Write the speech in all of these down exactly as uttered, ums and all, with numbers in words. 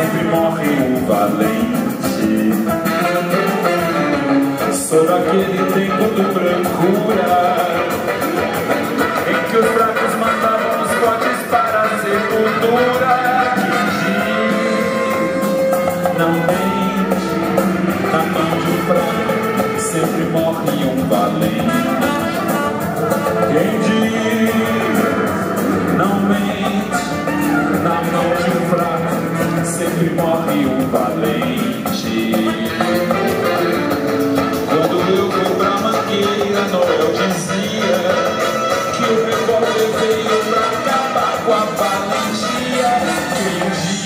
sempre morre um valente. Sou daquele tempo do brancura em que os fracos mandavam os fortes para a sepultura. Fingi, não mente, na mão de um branco sempre morre um valente. Quem diz, não mente, na mão de um fraco sempre morre um valente. Quando eu vou pra Mangueira, Noel dizia que o revólver veio pra acabar com a valentia. Fingi.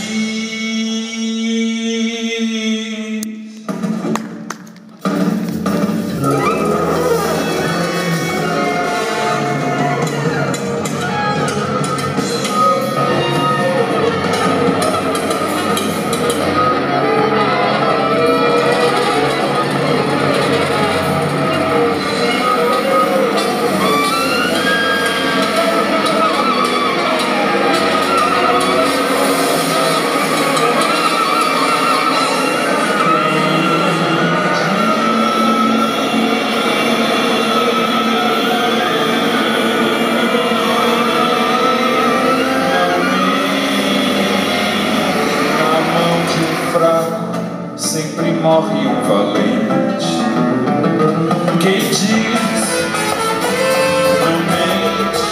Sempre morre um valente. Quem diz, não mente,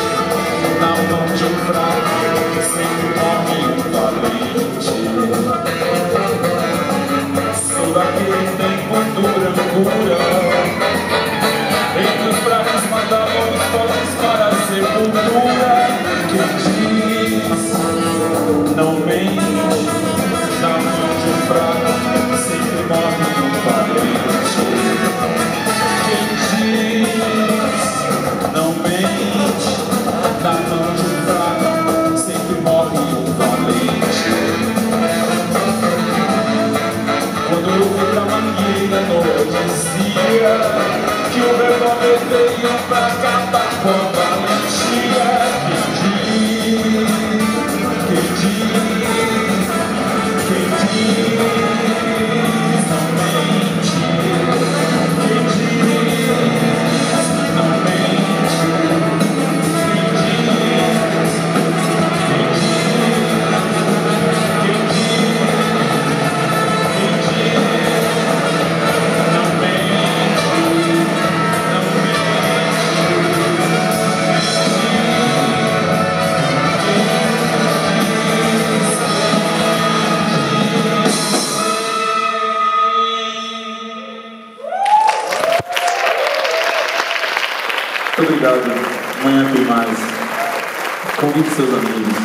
na mão de um fraco sempre morre um valente. Sou daquele tempo dura, dura, entre os fracos mandavam os pobres para a sepultura. Quem diz, não mente, na mão de um fraco sempre morre um valente. Quem diz, não mente, na mão de um fraco sempre morre um valente. Quando eu fui pra Mangueira, Noel dizia que o revólver veio pra acabar com a valentia. Muito obrigado. Amanhã tem mais. Convide seus amigos.